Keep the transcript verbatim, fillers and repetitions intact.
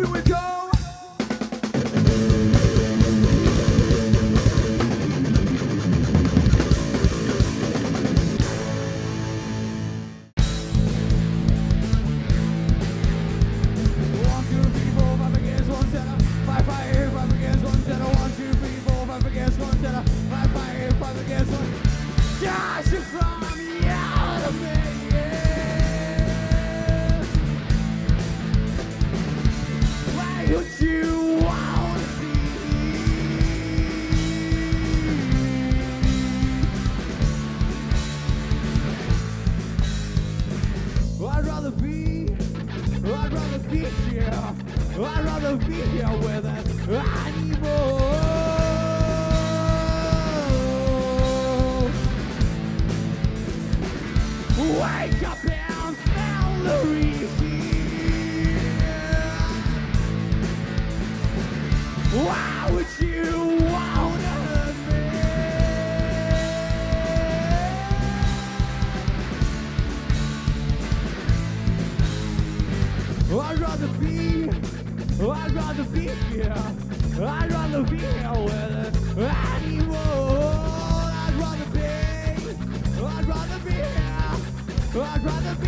I'd rather be here with an animal. Wake up and smell the reason. Why would you want to hurt me? I'd rather be. I'd rather be here, I'd rather be here with an animal. I'd rather be, I'd rather be here, I'd rather be